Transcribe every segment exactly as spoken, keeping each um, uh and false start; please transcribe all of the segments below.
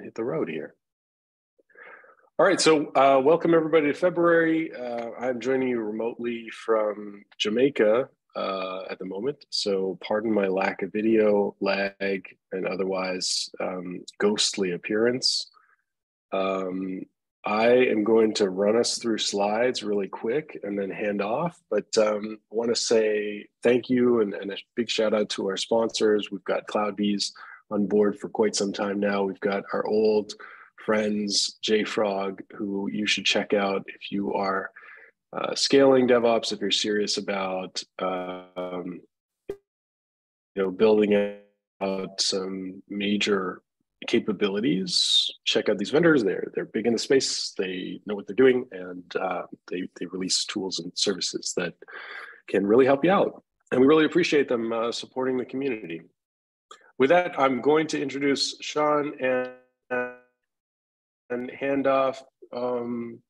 and hit the road here. All right, so uh, welcome everybody to February. Uh, I'm joining you remotely from Jamaica uh, at the moment. So pardon my lack of video, lag, and otherwise um, ghostly appearance. Um, I am going to run us through slides really quick and then hand off, but um, I want to say thank you and, and a big shout out to our sponsors. We've got CloudBees on board for quite some time now. We've got our old friends, JFrog, who you should check out if you are uh, scaling DevOps, if you're serious about um, you know, building out some major capabilities. Check out these vendors. They're, they're big in the space. They know what they're doing, and uh, they, they release tools and services that can really help you out. And we really appreciate them uh, supporting the community. With that, I'm going to introduce Shon and, and hand off. Um,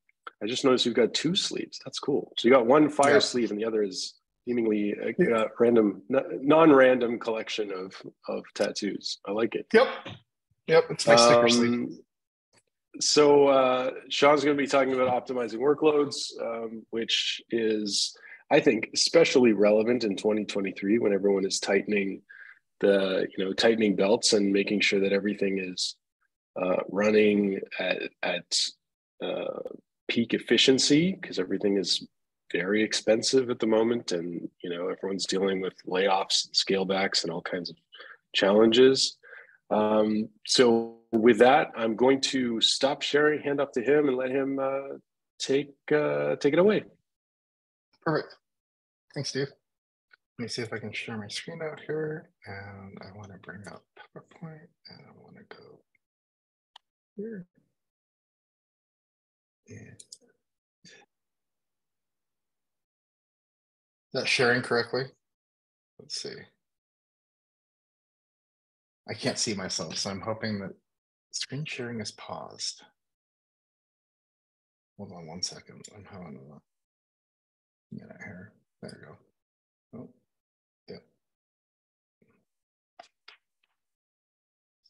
I just noticed you've got two sleeves. That's cool. So you got one fire yeah. sleeve and the other is seemingly a yeah. uh, random, non-random collection of, of tattoos. I like it. Yep. Yep, it's my sticker sleeve. So uh, Shon's going to be talking about optimizing workloads, um, which is, I think, especially relevant in twenty twenty-three when everyone is tightening the, you know, tightening belts and making sure that everything is uh, running at, at uh, peak efficiency, because everything is very expensive at the moment, and you know everyone's dealing with layoffs, and scale backs, and all kinds of challenges. Um, so with that, I'm going to stop sharing, hand up to him, and let him uh, take uh, take it away. Perfect. Thanks, Steve. Let me see if I can share my screen out here. And I want to bring up PowerPoint, and I want to go here. And is that sharing correctly? Let's see. I can't see myself, so I'm hoping that screen sharing is paused. Hold on one second. I'm having a minute here. There we go. Oh, yeah.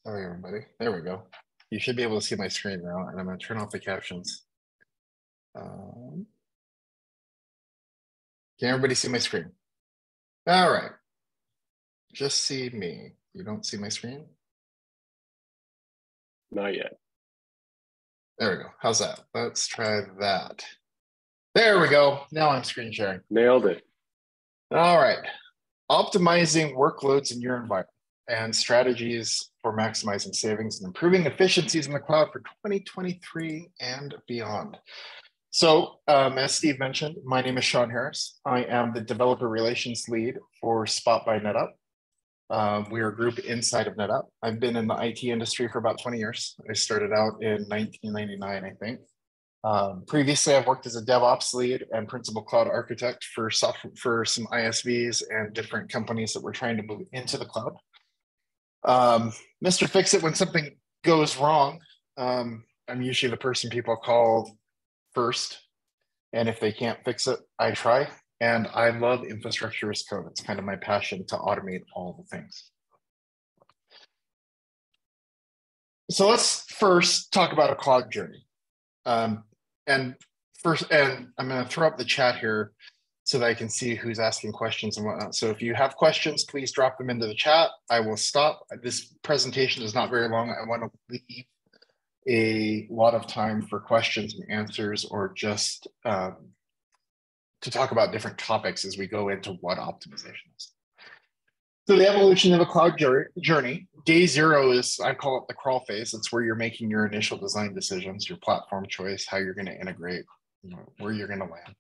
Sorry, everybody. There we go. You should be able to see my screen now, and I'm going to turn off the captions. Um, can everybody see my screen? All right. Just see me. You don't see my screen? Not yet. There we go. How's that? Let's try that. There we go. Now I'm screen sharing. Nailed it. All right. Optimizing workloads in your environment and strategies for maximizing savings and improving efficiencies in the cloud for twenty twenty-three and beyond. So um, as Steve mentioned, my name is Shon Harris. I am the developer relations lead for Spot by NetApp. Um, we are a group inside of NetApp. I've been in the I T industry for about twenty years. I started out in nineteen ninety-nine, I think. Um, previously, I've worked as a DevOps lead and principal cloud architect for, software, for some I S Vs and different companies that were trying to move into the cloud. Um, Mister Fix-It, when something goes wrong, um, I'm usually the person people call first. And if they can't fix it, I try. And I love infrastructure as code. It's kind of my passion to automate all the things. So let's first talk about a cloud journey. Um, and first, and I'm going to throw up the chat here so that I can see who's asking questions and whatnot. So if you have questions, please drop them into the chat. I will stop. This presentation is not very long. I want to leave a lot of time for questions and answers, or just um, to talk about different topics as we go into what optimization is. So the evolution of a cloud journey, day zero is, I call it the crawl phase. It's where you're making your initial design decisions, your platform choice, how you're gonna integrate, you know, where you're gonna land.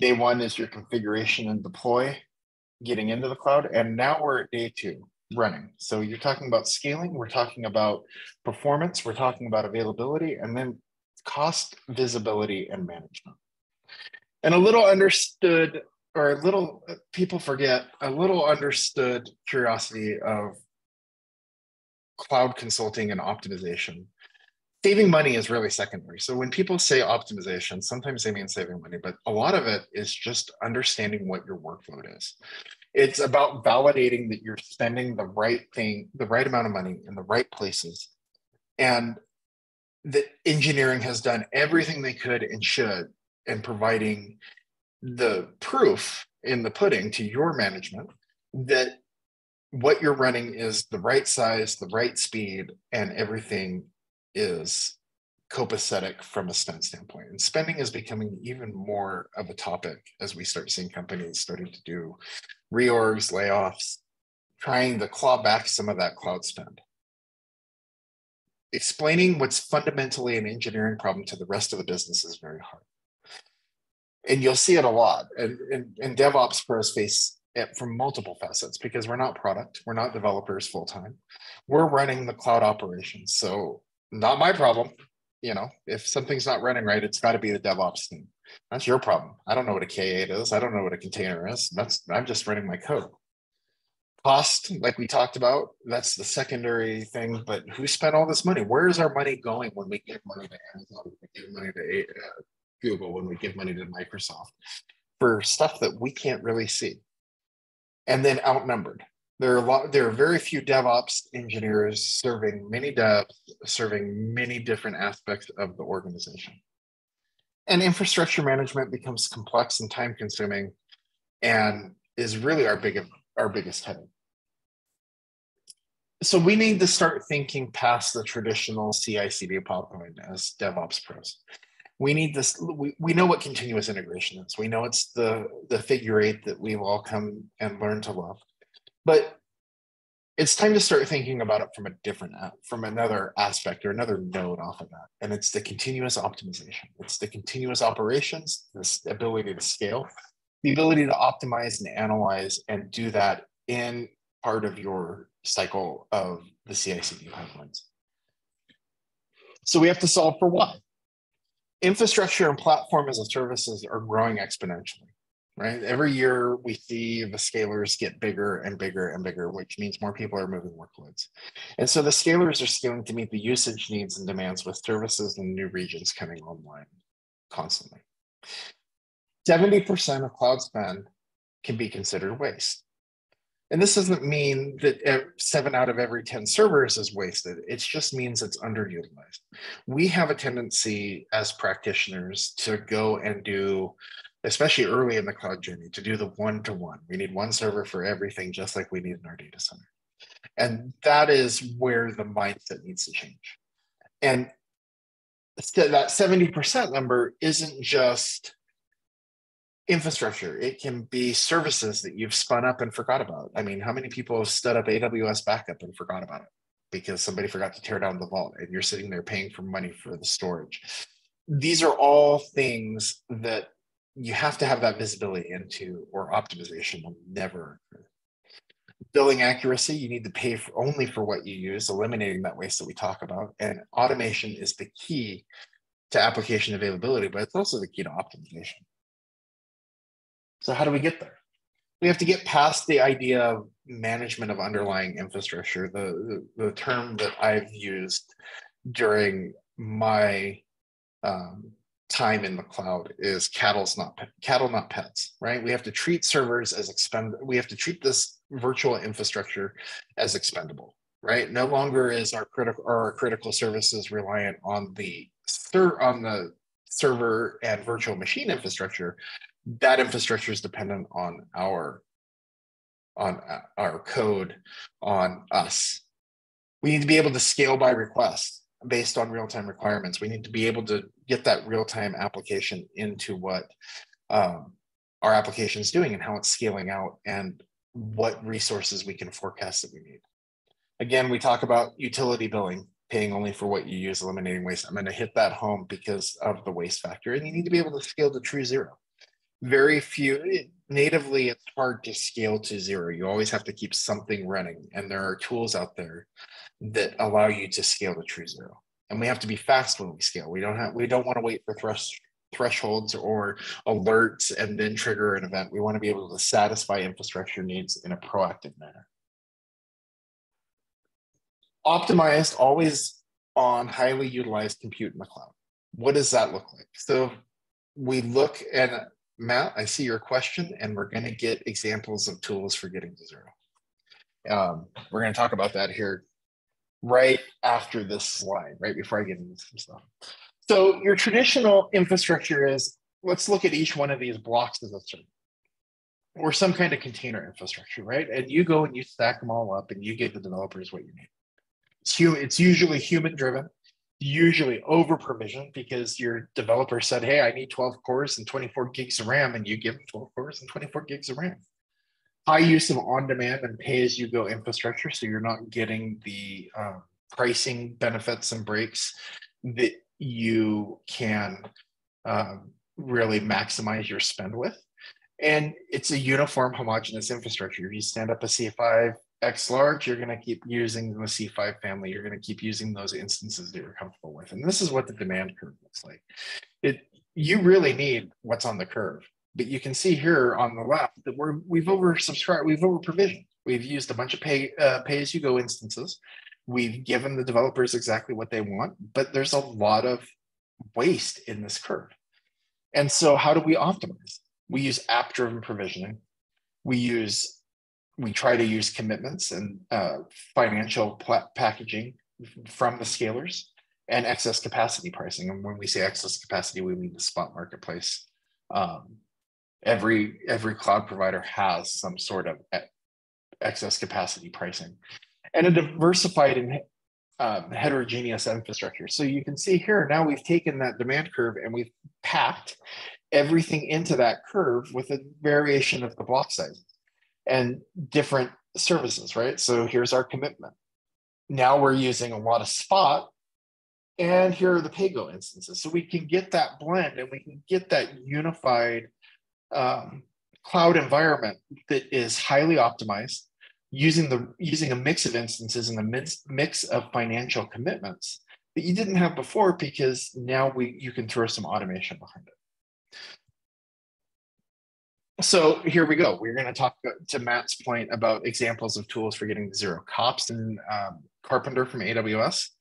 Day one is your configuration and deploy, getting into the cloud. And now we're at day two, running. So you're talking about scaling, we're talking about performance, we're talking about availability, and then cost, visibility, and management. And a little understood, or a little, people forget, a little understood curiosity of cloud consulting and optimization. Saving money is really secondary. So when people say optimization, sometimes they mean saving money, but a lot of it is just understanding what your workload is. It's about validating that you're spending the right thing, the right amount of money in the right places And the engineering has done everything they could and should in providing the proof in the pudding to your management that what you're running is the right size, the right speed, and everything is copacetic from a spend standpoint. And spending is becoming even more of a topic as we start seeing companies starting to do reorgs, layoffs, trying to claw back some of that cloud spend. Explaining what's fundamentally an engineering problem to the rest of the business is very hard. And you'll see it a lot. And, and, and DevOps pros face it from multiple facets because we're not product, we're not developers full-time. We're running the cloud operations. So not my problem. You know, if something's not running right, it's got to be the DevOps team. That's your problem. I don't know what a K eight is. I don't know what a container is. That's, I'm just running my code. Cost, like we talked about, that's the secondary thing, but who spent all this money? Where is our money going when we give money to Amazon, when we give money to uh, Google, when we give money to Microsoft for stuff that we can't really see? And then outnumbered. There are, a lot, there are very few DevOps engineers serving many devs, serving many different aspects of the organization. And infrastructure management becomes complex and time-consuming and is really our big our biggest headache. So we need to start thinking past the traditional C I C D pipeline as DevOps pros. We need this, we, we know what continuous integration is. We know it's the, the figure eight that we've all come and learned to love, but it's time to start thinking about it from a different, from another aspect or another node off of that. And it's the continuous optimization. It's the continuous operations, this ability to scale, the ability to optimize and analyze and do that in part of your cycle of the C I C D pipelines. So we have to solve for why. Infrastructure and platform as a services are growing exponentially, right? Every year we see the scalers get bigger and bigger and bigger, which means more people are moving workloads. And so the scalers are scaling to meet the usage needs and demands with services and new regions coming online constantly. seventy percent of cloud spend can be considered waste. And this doesn't mean that seven out of every ten servers is wasted. It just means it's underutilized. We have a tendency as practitioners to go and do, especially early in the cloud journey, to do the one-to-one. We need one server for everything, just like we need in our data center. And that is where the mindset needs to change. And that seventy percent number isn't just infrastructure. It can be services that you've spun up and forgot about. I mean, how many people have stood up A W S backup and forgot about it because somebody forgot to tear down the vault and you're sitting there paying for money for the storage? These are all things that you have to have that visibility into, or optimization will never occur. Billing accuracy, you need to pay for only for what you use, eliminating that waste that we talk about. And automation is the key to application availability, but it's also the key to optimization. So how do we get there? We have to get past the idea of management of underlying infrastructure, the, the, the term that I've used during my um, time in the cloud is cattle's not, cattle, not pets, right? We have to treat servers as expend, we have to treat this virtual infrastructure as expendable, right? No longer is our critical, our critical services reliant on the, on the server and virtual machine infrastructure. That infrastructure is dependent on our, on our code, on us. We need to be able to scale by request based on real-time requirements. We need to be able to get that real-time application into what um, our application is doing and how it's scaling out and what resources we can forecast that we need. Again, we talk about utility billing, paying only for what you use, eliminating waste. I'm going to hit that home because of the waste factor, and you need to be able to scale to true zero. Very few, it, natively, it's hard to scale to zero. You always have to keep something running. And there are tools out there that allow you to scale to true zero. And we have to be fast when we scale. We don't have, we don't want to wait for thresh, thresholds or alerts and then trigger an event. We want to be able to satisfy infrastructure needs in a proactive manner. Optimized, always on, highly utilized compute in the cloud. What does that look like? So we look at, Matt, I see your question, and we're going to get examples of tools for getting to zero. Um, we're going to talk about that here right after this slide, right before I get into some stuff. So your traditional infrastructure is, let's look at each one of these blocks as a service, or some kind of container infrastructure, right? And you go and you stack them all up and you give the developers what you need. It's, it's usually human driven, usually over provisioned, because your developer said, hey, I need twelve cores and twenty-four gigs of RAM, and you give them twelve cores and twenty-four gigs of RAM. High use of on-demand and pay-as-you-go infrastructure, so you're not getting the uh, pricing benefits and breaks that you can um, really maximize your spend with. And it's a uniform homogeneous infrastructure. If you stand up a C five X large, you're gonna keep using the C five family. You're gonna keep using those instances that you're comfortable with. And this is what the demand curve looks like. It, you really need what's on the curve. But you can see here on the left that we're, we've oversubscribed, we've overprovisioned. We've used a bunch of pay, uh, pay-as-you-go instances. We've given the developers exactly what they want, but there's a lot of waste in this curve. And so how do we optimize? We use app-driven provisioning. We use, we try to use commitments and uh, financial packaging from the scalers, and excess capacity pricing. And when we say excess capacity, we mean the spot marketplace. Um, Every, every cloud provider has some sort of excess capacity pricing, and a diversified and um, heterogeneous infrastructure. So you can see here, now we've taken that demand curve and we've packed everything into that curve with a variation of the block sizes and different services, right? So here's our commitment. Now we're using a lot of spot, and here are the pay-go instances. So we can get that blend and we can get that unified Um, cloud environment that is highly optimized, using the using a mix of instances and a mix, mix of financial commitments that you didn't have before, because now we you can throw some automation behind it. So here we go. We're going to talk to Matt's point about examples of tools for getting to zero. C O P S and um, Carpenter from A W S.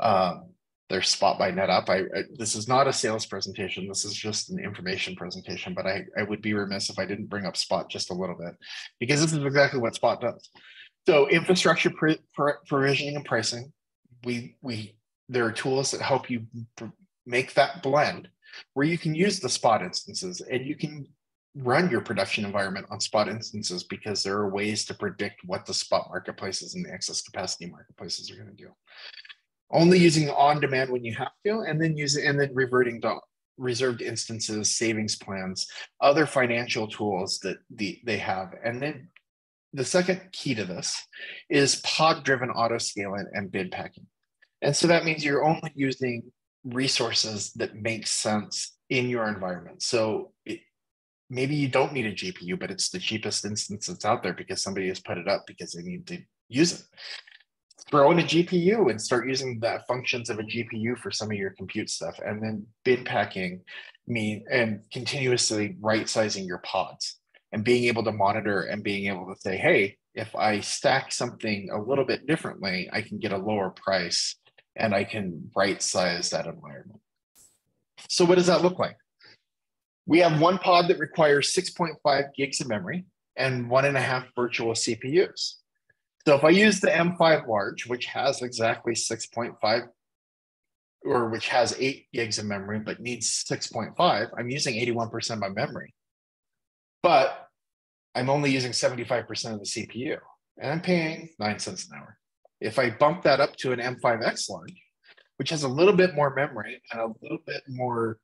Um, They're Spot by NetApp. I, I, this is not a sales presentation. This is just an information presentation, but I, I would be remiss if I didn't bring up Spot just a little bit, because this is exactly what Spot does. So infrastructure pr pr provisioning and pricing, we, we, there are tools that help you make that blend where you can use the Spot instances and you can run your production environment on Spot instances, because there are ways to predict what the spot marketplaces and the excess capacity marketplaces are going to do. Only using on-demand when you have to, and then use and then reverting to reserved instances, savings plans, other financial tools that the, they have. And then the second key to this is pod-driven auto-scaling and bid packing. And so that means you're only using resources that make sense in your environment. So it, maybe you don't need a G P U, but it's the cheapest instance that's out there because somebody has put it up because they need to use it. Throw in a G P U and start using the functions of a G P U for some of your compute stuff. And then bid packing mean and continuously right sizing your pods and being able to monitor and being able to say, hey, if I stack something a little bit differently, I can get a lower price and I can right size that environment. So what does that look like? We have one pod that requires six point five gigs of memory and one and a half virtual C P Us. So if I use the M five large, which has exactly six point five, or which has eight gigs of memory, but needs six point five, I'm using eighty-one percent of my memory, but I'm only using seventy-five percent of the C P U, and I'm paying nine cents an hour. If I bump that up to an M five X large, which has a little bit more memory and a little bit more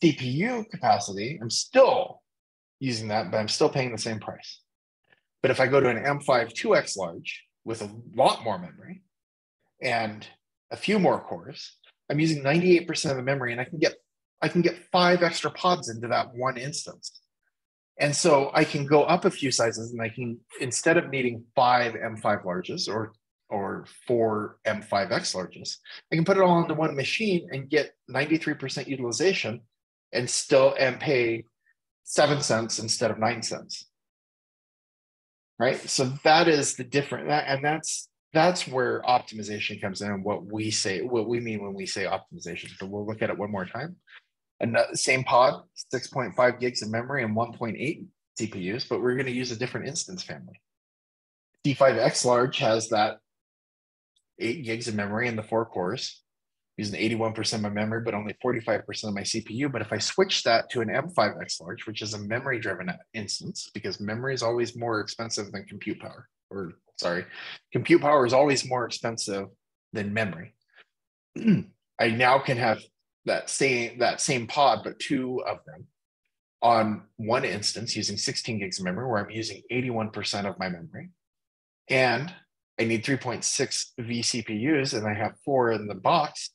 C P U capacity, I'm still using that, but I'm still paying the same price. But if I go to an M five two X large with a lot more memory and a few more cores, I'm using ninety-eight percent of the memory, and I can get I can get five extra pods into that one instance. And so I can go up a few sizes, and I can, instead of needing five M five larges or or four M five X larges, I can put it all into one machine and get ninety-three percent utilization, and still and pay seven cents instead of nine cents. Right, so that is the difference, and that's that's where optimization comes in, and what we say, what we mean when we say optimization. So we'll look at it one more time. And the same pod, six point five gigs of memory and one point eight C P Us, but we're going to use a different instance family. D five X large has that eight gigs of memory in the four cores, using eighty-one percent of my memory, but only forty-five percent of my C P U. But if I switch that to an M five X large, which is a memory driven instance, because memory is always more expensive than compute power, or sorry, compute power is always more expensive than memory. I now can have that same, that same pod, but two of them on one instance using sixteen gigs of memory, where I'm using eighty-one percent of my memory. And I need three point six vCPUs, and I have four in the box.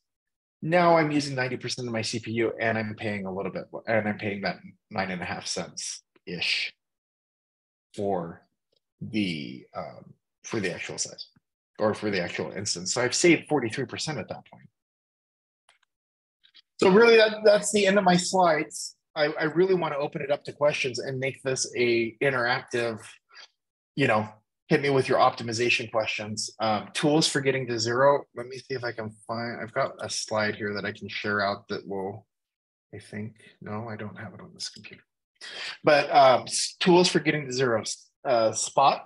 Now I'm using ninety percent of my C P U, and I'm paying a little bit, and I'm paying that nine and a half cents ish for the um, for the actual size, or for the actual instance. So I've saved forty-three percent at that point. So really, that, that's the end of my slides. I, I really want to open it up to questions and make this a interactive, you know, hit me with your optimization questions. Um, tools for getting to zero. Let me see if I can find, I've got a slide here that I can share out that will, I think, no, I don't have it on this computer. But um, tools for getting to zero. Uh, Spot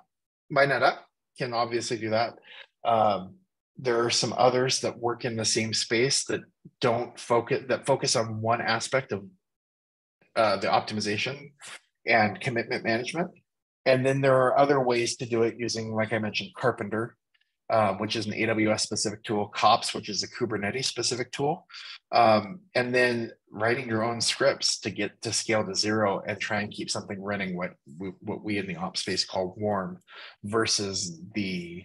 by NetApp can obviously do that. Um, there are some others that work in the same space that don't focus, that focus on one aspect of uh, the optimization and commitment management. And then there are other ways to do it using, like I mentioned, Carpenter, uh, which is an A W S specific tool, COPS, which is a Kubernetes specific tool, um, and then writing your own scripts to get to scale to zero and try and keep something running what we, what we in the ops space call warm, versus the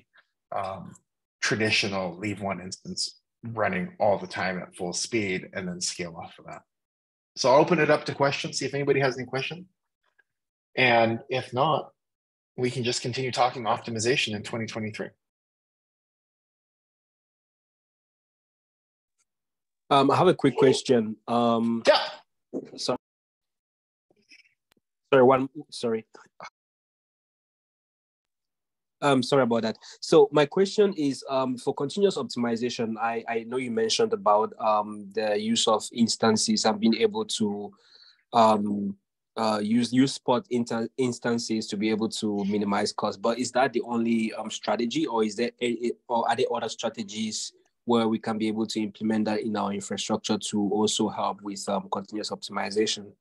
um, traditional leave one instance running all the time at full speed and then scale off of that. So I'll open it up to questions, see if anybody has any questions. And if not, we can just continue talking optimization in twenty twenty-three. Um, I have a quick question. Um, yeah. Sorry. Sorry. One. Sorry. Um, sorry about that. So my question is um, for continuous optimization. I I know you mentioned about um, the use of instances and being able to. Um, Uh, use use Spot instances to be able to minimize cost, but is that the only um, strategy, or is there a, or are there other strategies where we can be able to implement that in our infrastructure to also help with um, continuous optimization?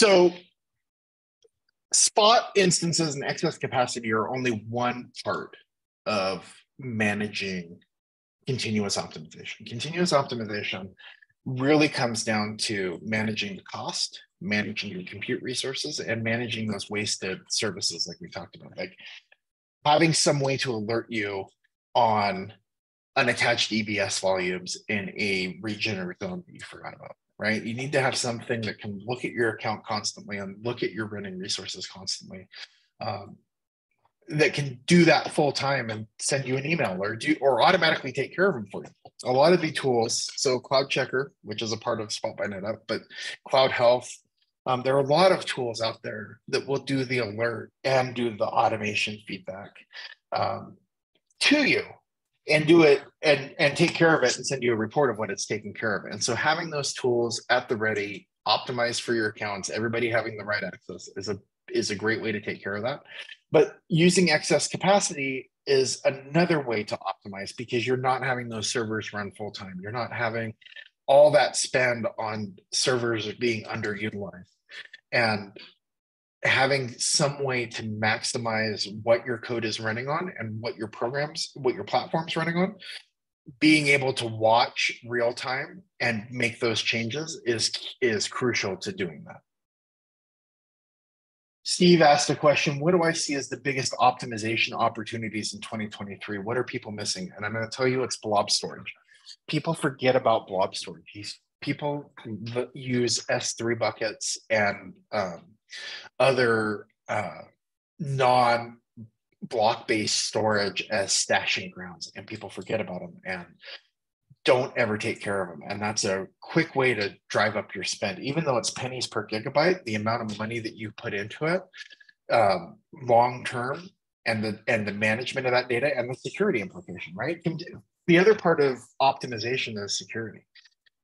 So, Spot instances and excess capacity are only one part of managing continuous optimization. Continuous optimization really comes down to managing the cost, managing your compute resources, and managing those wasted services like we talked about. Like having some way to alert you on unattached E B S volumes in a region or zone that you forgot about, right? You need to have something that can look at your account constantly and look at your running resources constantly, um, that can do that full time and send you an email or do or automatically take care of them for you. A lot of the tools, so Cloud Checker, which is a part of Spot by NetApp, but Cloud Health, um, there are a lot of tools out there that will do the alert and do the automation feedback um, to you, and do it and and take care of it and send you a report of what it's taking care of. And so having those tools at the ready, optimized for your accounts, everybody having the right access is a is a great way to take care of that. But using excess capacity is another way to optimize, because you're not having those servers run full time. You're not having all that spend on servers being underutilized, and having some way to maximize what your code is running on and what your programs, what your platform's running on, being able to watch real time and make those changes is, is crucial to doing that. Steve asked a question, what do I see as the biggest optimization opportunities in twenty twenty-three? What are people missing? And I'm going to tell you, it's blob storage. People forget about blob storage. People use S three buckets and um, other uh, non-block-based storage as stashing grounds, and people forget about them and don't ever take care of them. And that's a quick way to drive up your spend. Even though it's pennies per gigabyte, the amount of money that you put into it um, long-term, and the, and the management of that data and the security implication, right? The other part of optimization is security,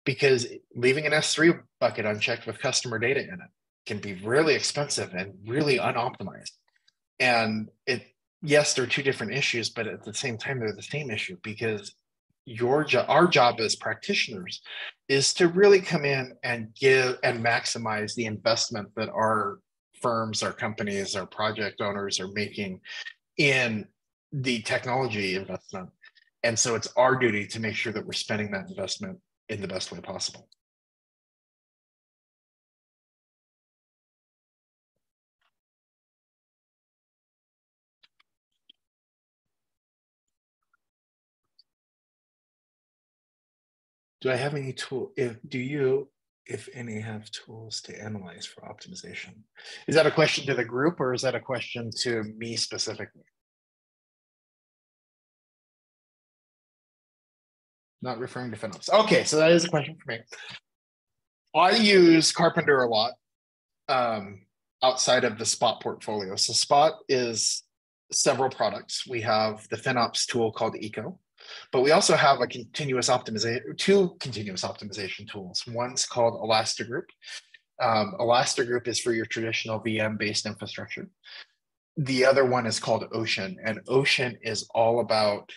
because leaving an S three bucket unchecked with customer data in it can be really expensive and really unoptimized. And it yes, they're two different issues, but at the same time, they're the same issue, because your job, our job as practitioners, is to really come in and give and maximize the investment that our firms, our companies, our project owners are making in the technology investment. And so it's our duty to make sure that we're spending that investment in the best way possible. Do I have any tool, if, do you, if any, have tools to analyze for optimization? Is that a question to the group, or is that a question to me specifically? Not referring to FinOps. Okay, so that is a question for me. I use Carpenter a lot um, outside of the Spot portfolio. So Spot is several products. We have the FinOps tool called Eco, but we also have a continuous optimization, two continuous optimization tools. One's called Elastigroup. Um, Elastigroup is for your traditional V M-based infrastructure. The other one is called Ocean, and Ocean is all about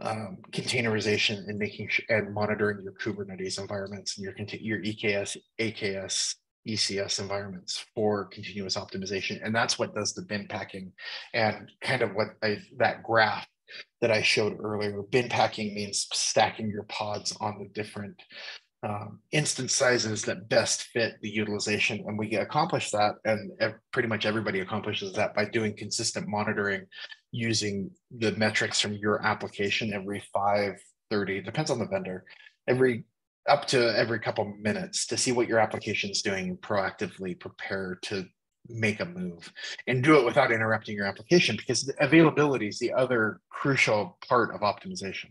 um, containerization and making and monitoring your Kubernetes environments and your your E K S, A K S, E C S environments for continuous optimization, and that's what does the bin packing and kind of what I, that graph that I showed earlier. Bin packing means stacking your pods on the different um, instance sizes that best fit the utilization. And we accomplish that, and pretty much everybody accomplishes that by doing consistent monitoring using the metrics from your application every five, thirty, depends on the vendor, every up to every couple minutes to see what your application is doing and proactively prepare to make a move, and do it without interrupting your application, because the availability is the other crucial part of optimization,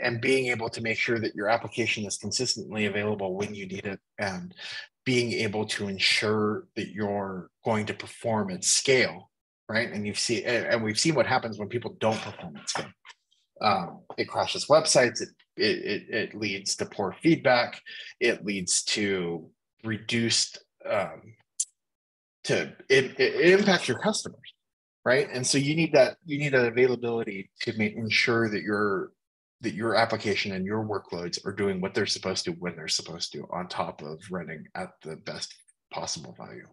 and being able to make sure that your application is consistently available when you need it, and being able to ensure that you're going to perform at scale, right? And you see, and we've seen what happens when people don't perform at scale. Um, it crashes websites. It, it it leads to poor feedback. It leads to reduced um, to it, it impacts your customers, right? And so you need that you need that availability to make ensure that your that your application and your workloads are doing what they're supposed to when they're supposed to, on top of running at the best possible value.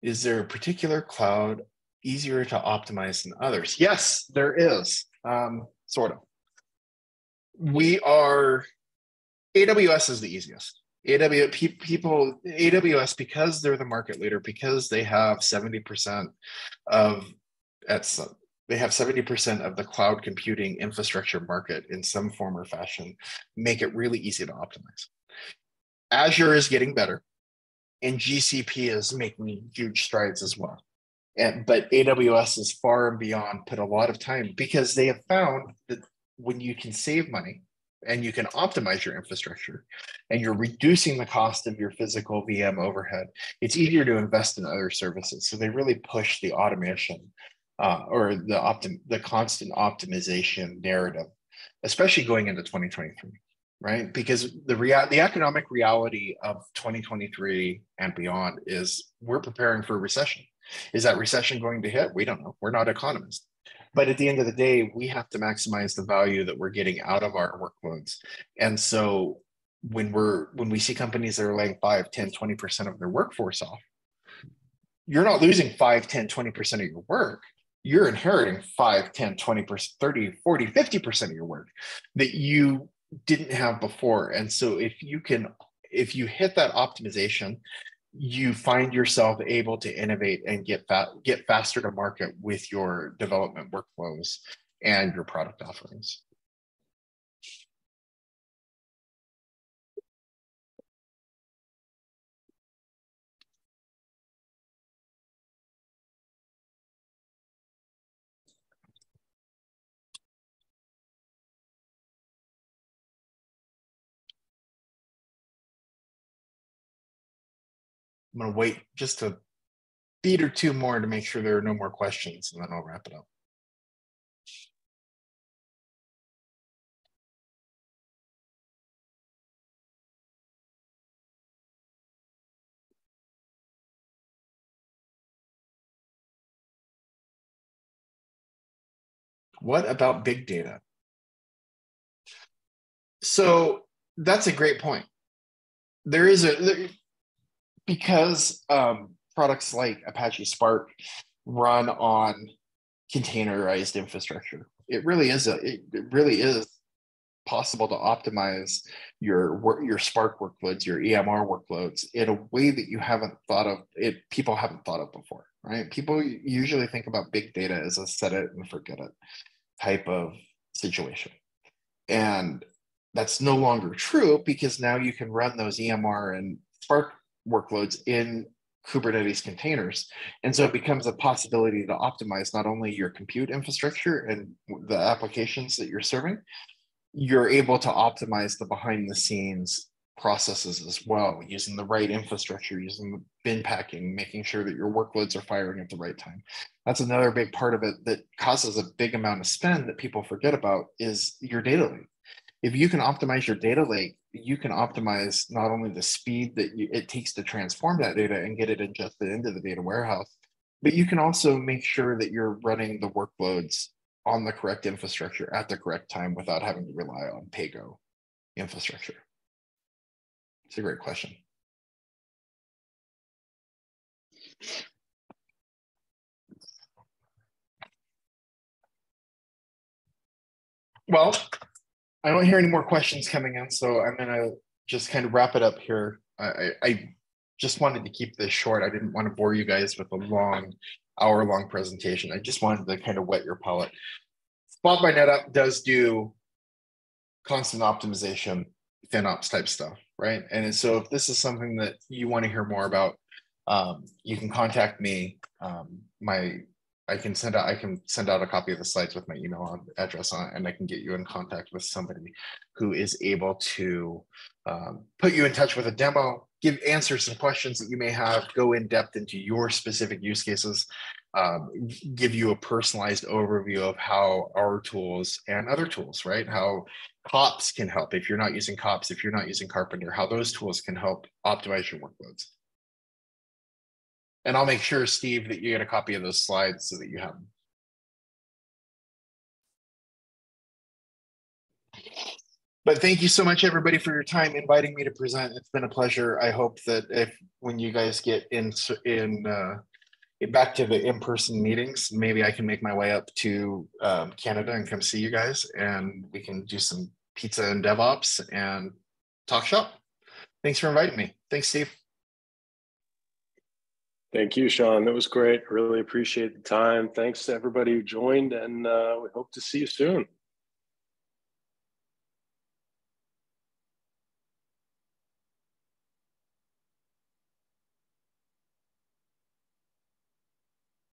Is there a particular cloud easier to optimize than others? Yes, there is, um, sort of. We are, A W S is the easiest. A W S people, A W S, because they're the market leader, because they have seventy percent of at some, they have seventy percent of the cloud computing infrastructure market in some form or fashion, make it really easy to optimize. Azure is getting better, and G C P is making huge strides as well. And, but A W S is far and beyond, put a lot of time, because they have found that when you can save money and you can optimize your infrastructure and you're reducing the cost of your physical V M overhead, it's easier to invest in other services. So they really push the automation uh, or the, optim the constant optimization narrative, especially going into twenty twenty-three, right? Because the, rea the economic reality of twenty twenty-three and beyond is we're preparing for a recession. Is that recession going to hit? We don't know. We're not economists. But at the end of the day, we have to maximize the value that we're getting out of our workloads. And so when we're when we see companies that are laying five, ten, twenty percent of their workforce off, you're not losing five, ten, twenty percent of your work. You're inheriting five, ten, twenty percent, thirty, forty, fifty percent of your work that you didn't have before. And so if you can, if you hit that optimization, you find yourself able to innovate and get fa get faster to market with your development workflows and your product offerings. I'm going to wait just a beat or two more to make sure there are no more questions, and then I'll wrap it up. What about big data? So that's a great point. There is a, there, because um, products like Apache Spark run on containerized infrastructure, it really is a, it really is possible to optimize your your Spark workloads, your E M R workloads in a way that you haven't thought of it. People haven't thought of before, right? People usually think about big data as a set it and forget it type of situation, and that's no longer true because now you can run those E M R and Spark workloads in Kubernetes containers. And so it becomes a possibility to optimize not only your compute infrastructure and the applications that you're serving, you're able to optimize the behind the scenes processes as well, using the right infrastructure, using the bin packing, making sure that your workloads are firing at the right time. That's another big part of it that causes a big amount of spend that people forget about is your data lake. If you can optimize your data lake, you can optimize not only the speed that you, it takes to transform that data and get it ingested into the data warehouse, but you can also make sure that you're running the workloads on the correct infrastructure at the correct time without having to rely on pay-go infrastructure. It's a great question. Well, I don't hear any more questions coming in, so I'm gonna just kind of wrap it up here. I, I just wanted to keep this short. I didn't want to bore you guys with a long, hour-long presentation. I just wanted to kind of wet your palate. Spot by NetApp does do constant optimization, FinOps type stuff, right? And so if this is something that you want to hear more about, um, you can contact me. Um, my I can send out I can send out a copy of the slides with my email address on it, and I can get you in contact with somebody who is able to um, put you in touch with a demo, give answer some questions that you may have, go in depth into your specific use cases, um, give you a personalized overview of how our tools and other tools, right? How COPS can help if you're not using COPS, if you're not using Carpenter, how those tools can help optimize your workloads. And I'll make sure, Steve, that you get a copy of those slides so that you have them. But thank you so much, everybody, for your time inviting me to present. It's been a pleasure. I hope that if when you guys get in, in uh, back to the in-person meetings, maybe I can make my way up to um, Canada and come see you guys, and we can do some pizza and DevOps and talk shop. Thanks for inviting me. Thanks, Steve. Thank you, Shon. That was great. Really appreciate the time. Thanks to everybody who joined, and uh, we hope to see you soon.